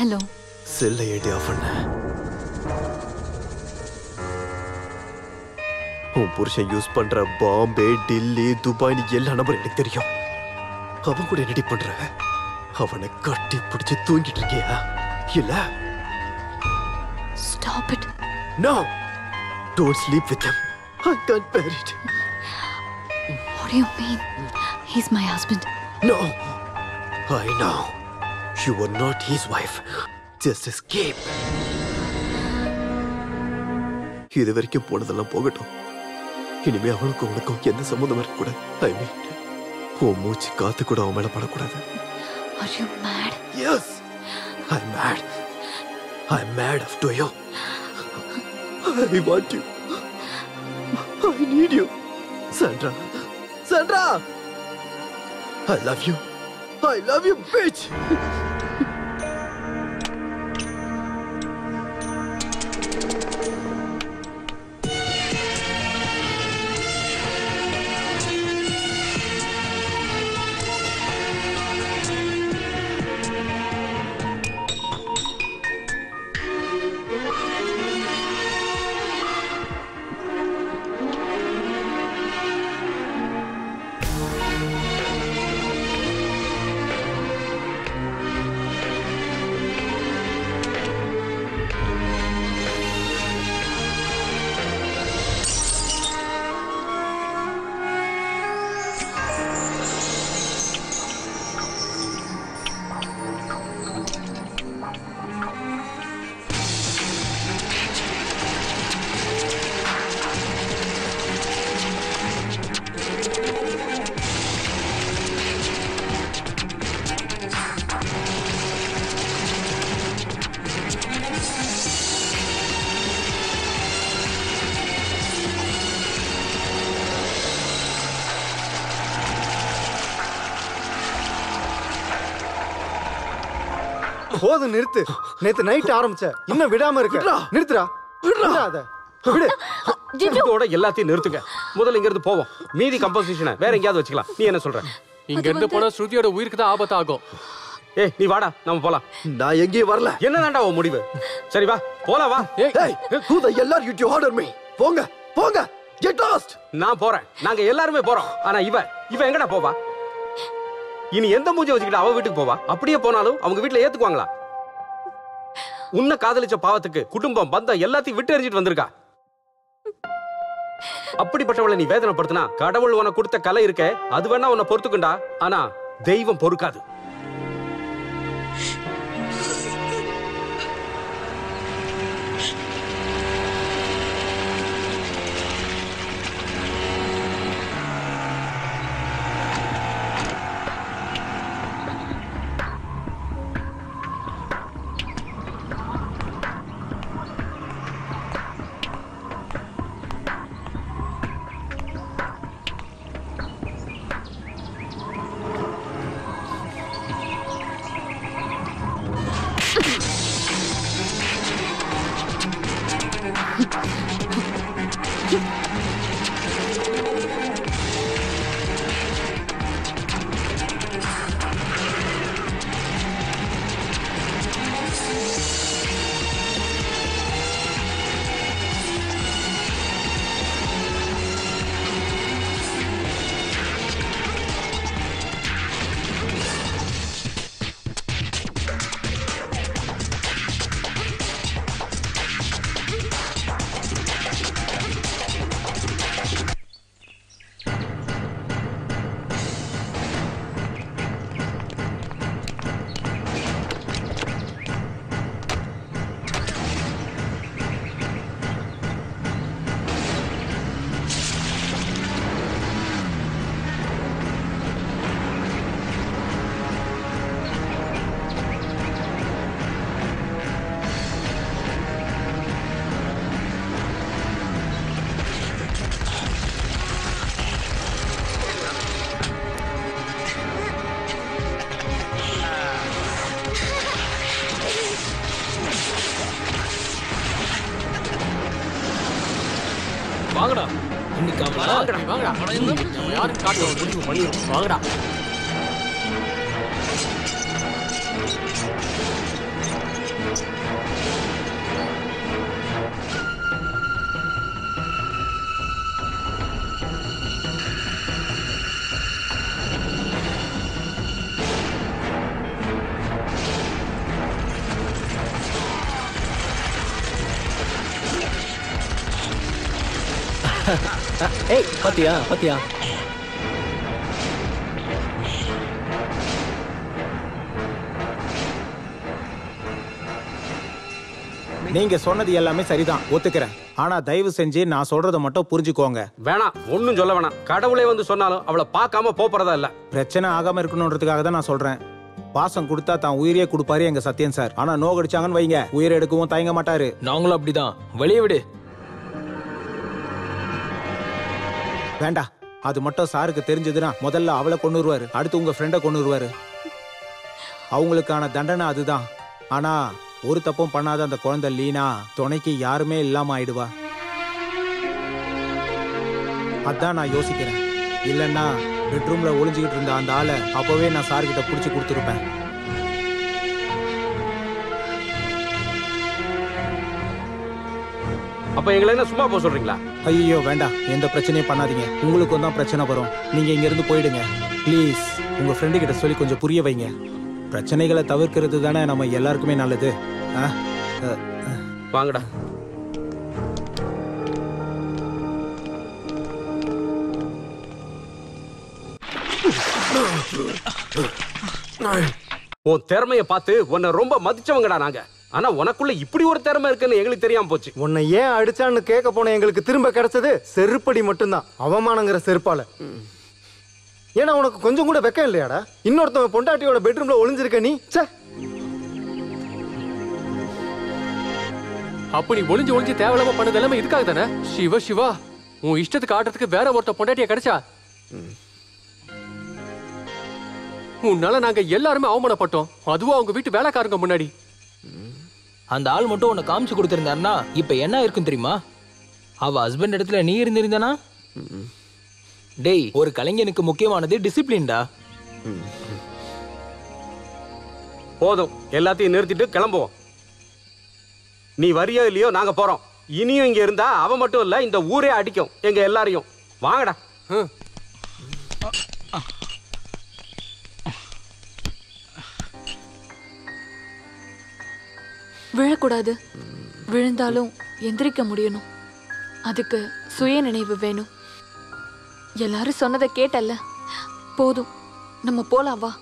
Hello. Cell ஏட்டி of பண்ணு. உன் புருஷன் யூஸ் பண்ற பாம்பே, டில்லி, துபாய்னு எல்லா நம்பர் எனக்கு தெரியும். அவன் கூட என்னடி பண்ற? அவனை கட்டி பிடிச்சு தூங்கிட்டு இருக்கியா? இல்ல? Stop it. No. Don't sleep with him. I can't bear it. What do you mean? He's my husband. No. I know. You were not his wife. Just escape. இது வரைக்கும் போனதெல்லாம் போகட்டும். இனிமே அவனுக்கும் உனக்கும் எந்த சம்மந்தம் இருக்கக்கூடாது. I mean, உன் மூச்சு காத்து கூட அவன் மேல படக்கூடாது. Are you mad? Yes. I'm mad. I'm mad after you. I want you. I need you. Sandra. Sandra! I love you. I love you, bitch! போது நிறுத்து. நேத்து நைட் ஆரம்பிச்ச இன்னும் விடாம இருக்க. நிறுத்துடா, விடாத, விடு. இதோட எல்லாத்தையும் நிறுத்துங்க. முதல்ல இங்க இருந்து போவோம். மீதி கம்போசிஷனை வேற எங்கயாவது வச்சுக்கலாம். நீ என்ன சொல்ற? இங்க இருந்து போனா ஸ்ருதியோட உயிருக்கு தான் ஆபத்து ஆகும். ஏய் நீ வாடா, நாம போலாம். நான் எங்கேயும் வரல. என்னதான்டா உன் முடிவு? சரி வா, போலாம் வா. ஏய் who the hell you order me? போங்க போங்க, get lost. நான் போறேன், நாங்க எல்லாரும் போறோம். ஆனா இவ எங்கடா போவா? இனி எந்த மூஞ்ச வச்சுக்கிட்டு அவ வீட்டுக்கு போவா? அப்படியே போனாலும் அவங்க வீட்டுல ஏத்துக்குவாங்களா? உன்னை காதலிச்ச பாவத்துக்கு குடும்பம் பந்தம் எல்லாத்தையும் விட்டு எறிஞ்சிட்டு வந்திருக்கா. அப்படிப்பட்டவளை நீ வேதனைப்படுத்தினா கடவுள் உனக்கு கொடுத்த கலை இருக்க, அது வேணா உன்னை பொறுத்துக்குண்டா. ஆனா தெய்வம் பொறுக்காது. வாங்கடா. ಏಯ್ ಬತ್ತಿಯಾ ಬತ್ತಿಯಾ நீங்க சொன்னது எல்லாமே சரிதான் ஒத்துக்கிறேன் ஆனா தயவு செஞ்சு நான் சொல்றத மட்டும் புரிஞ்சுக்கோங்க வேணாம் ஒண்ணும் சொல்ல வேணாம் கடவுளே வந்து சொன்னாலும் அவளை பார்க்காம போறதா இல்ல பிரச்சனை ஆகாம இருக்கணும்ன்றதுக்காக தான் நான் சொல்றேன் பாசம் கொடுத்தா தான் உயிரே கொடுப்பாரு எங்க சத்யன் சார் ஆனா நோகடிச்சாங்கன்னு வைங்க உயிரை எடுக்கவும் தயங்க மாட்டாரு நாங்களும் அப்படிதான் வெளியே விடு வேண்டாம் அது மட்டும் சாருக்கு தெரிஞ்சதுன்னா முதல்ல அவளை கொன்னுருவாரு அடுத்து உங்க ஃப்ரெண்டை கொன்னுருவாரு அவங்களுக்கான தண்டனை அதுதான் ஆனா ஒரு தப்பும் பண்ணாத அந்த குழந்தை லீனா துணைக்கு யாருமே இல்லாம ஆயிடுவா அதான் நான் யோசிக்கிறேன் இல்லன்னா பெட்ரூம்ல ஒளிஞ்சுக்கிட்டு இருந்த அந்த ஆளை அப்பவே நான் சார்கிட்ட பிடிச்சு கொடுத்துருப்பேன் அப்ப எங்களை என்ன சும்மா போக சொல்றீங்களா ஐயோ வேண்டாம் எந்த பிரச்சனையும் பண்ணாதீங்க உங்களுக்கும் தான் பிரச்சனை வரும் நீங்க இங்க இருந்து போயிடுங்க பிளீஸ் உங்க ஃப்ரெண்டு கிட்ட சொல்லி கொஞ்சம் புரிய வைங்க பிரச்சனைகளை தவிர்க்கிறது தானே நம்ம எல்லாருக்குமே நல்லது வாங்கடா உன் திறமையை பார்த்து உன்னை ரொம்ப மதிச்சவங்கடா நாங்க ஆனா உனக்குள்ள இப்படி ஒரு திறமை இருக்குன்னு எங்களுக்கு தெரியாம போச்சு உன்னை ஏன் அடிச்சான்னு கேட்க போன எங்களுக்கு திரும்ப கிடைச்சது செருப்படி மட்டும்தான் அவமானங்கிற செருப்பால ஏன்னா உனக்கு கொஞ்சம் கூட வெக்கம் இல்லையாடா இன்னொருத்தவன் பொண்டாட்டியோட பெட்ரூம்ல ஒளிஞ்சிருக்க நீ அப்ப நீ ஒளிஞ்சு ஒளிஞ்சு தேவையில்லாம பண்ணது எல்லாமே இதுக்காக தானே சிவா சிவா உன் இஷ்டத்துக்கு ஆடுறதுக்கு வேற ஒருத்த பொண்டாட்டியா கிடைச்சா உன்னால நாங்க எல்லாருமே அவமானப்பட்டோம் அதுவும் அவங்க வீட்டு வேலைக்காரங்க முன்னாடி அந்த ஆள் மட்டும் உன்னை காமிச்சு கொடுத்திருந்தாருன்னா இப்ப என்ன இருக்கும் தெரியுமா அவ ஹஸ்பண்ட் இடத்துல நீ இருந்திருந்தானா டேய் ஒரு கலைஞனுக்கு முக்கியமானது டிசிப்ளின்டா போதும் எல்லாத்தையும் நிறுத்திட்டு கிளம்புவோம் நீ வரியோ இல்லையோ நாங்க போறோம் இனியும் இங்க இருந்தா அவ மட்டும் இல்ல இந்த ஊரே அடிக்கும் எங்க எல்லாரையும் வாங்கடா விழக்கூடாது விழுந்தாலும் எந்திரிக்க முடியணும் அதுக்கு சுய நினைவு வேணும் எல்லாரும் சொன்னதை கேட்டல்ல போதும் நம்ம போலாம் வா